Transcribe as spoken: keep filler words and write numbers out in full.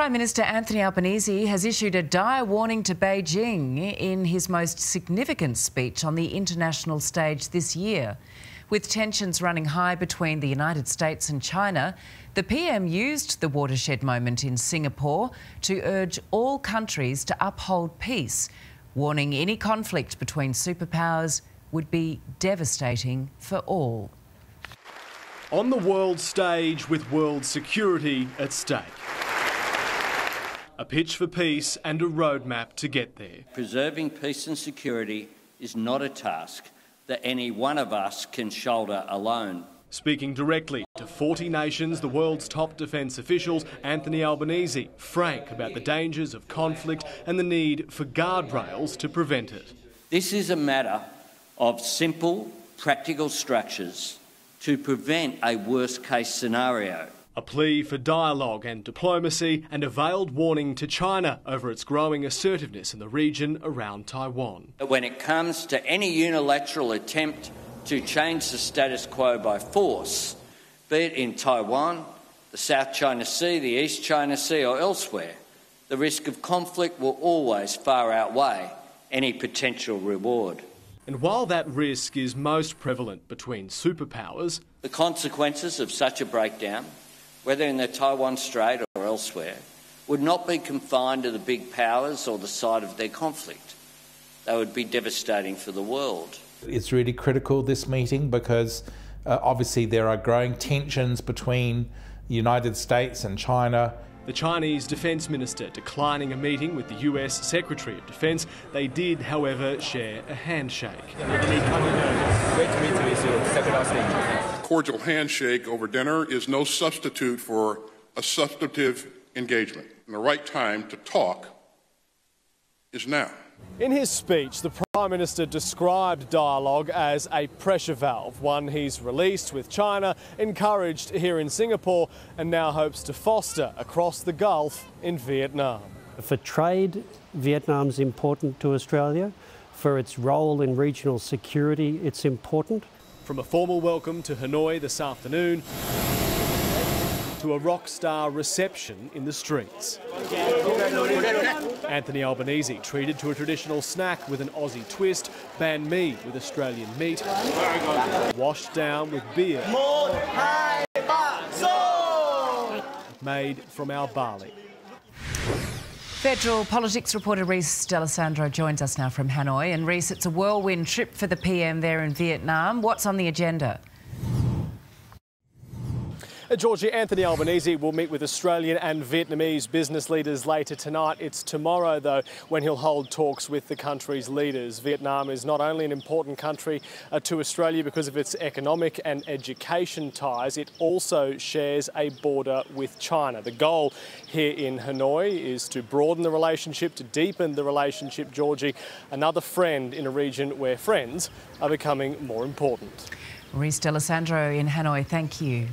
Prime Minister Anthony Albanese has issued a dire warning to Beijing in his most significant speech on the international stage this year. With tensions running high between the United States and China, the P M used the watershed moment in Singapore to urge all countries to uphold peace, warning any conflict between superpowers would be devastating for all. On the world stage with world security at stake. A pitch for peace and a roadmap to get there. Preserving peace and security is not a task that any one of us can shoulder alone. Speaking directly to forty nations, the world's top defence officials, Anthony Albanese, frank about the dangers of conflict and the need for guardrails to prevent it. This is a matter of simple, practical structures to prevent a worst-case scenario. A plea for dialogue and diplomacy and a veiled warning to China over its growing assertiveness in the region around Taiwan. When it comes to any unilateral attempt to change the status quo by force, be it in Taiwan, the South China Sea, the East China Sea or elsewhere, the risk of conflict will always far outweigh any potential reward. And while that risk is most prevalent between superpowers, the consequences of such a breakdown, whether in the Taiwan Strait or elsewhere, would not be confined to the big powers or the side of their conflict. They would be devastating for the world. It's really critical, this meeting, because uh, obviously there are growing tensions between the United States and China. The Chinese Defence Minister declining a meeting with the U S Secretary of Defence. They did, however, share a handshake. Cordial handshake over dinner is no substitute for a substantive engagement. And the right time to talk is now. In his speech, the Prime Minister described dialogue as a pressure valve, one he's released with China, encouraged here in Singapore, and now hopes to foster across the Gulf in Vietnam. For trade, Vietnam's important to Australia. For its role in regional security, it's important. From a formal welcome to Hanoi this afternoon to a rock star reception in the streets. Anthony Albanese treated to a traditional snack with an Aussie twist, banh mi with Australian meat, washed down with beer, made from our barley. Federal politics reporter Rhys D'Alessandro joins us now from Hanoi. And Rhys, it's a whirlwind trip for the P M there in Vietnam. What's on the agenda? Georgie, Anthony Albanese will meet with Australian and Vietnamese business leaders later tonight. It's tomorrow, though, when he'll hold talks with the country's leaders. Vietnam is not only an important country uh, to Australia because of its economic and education ties, it also shares a border with China. The goal here in Hanoi is to broaden the relationship, to deepen the relationship, Georgie, another friend in a region where friends are becoming more important. Rhys D'Alessandro in Hanoi, thank you.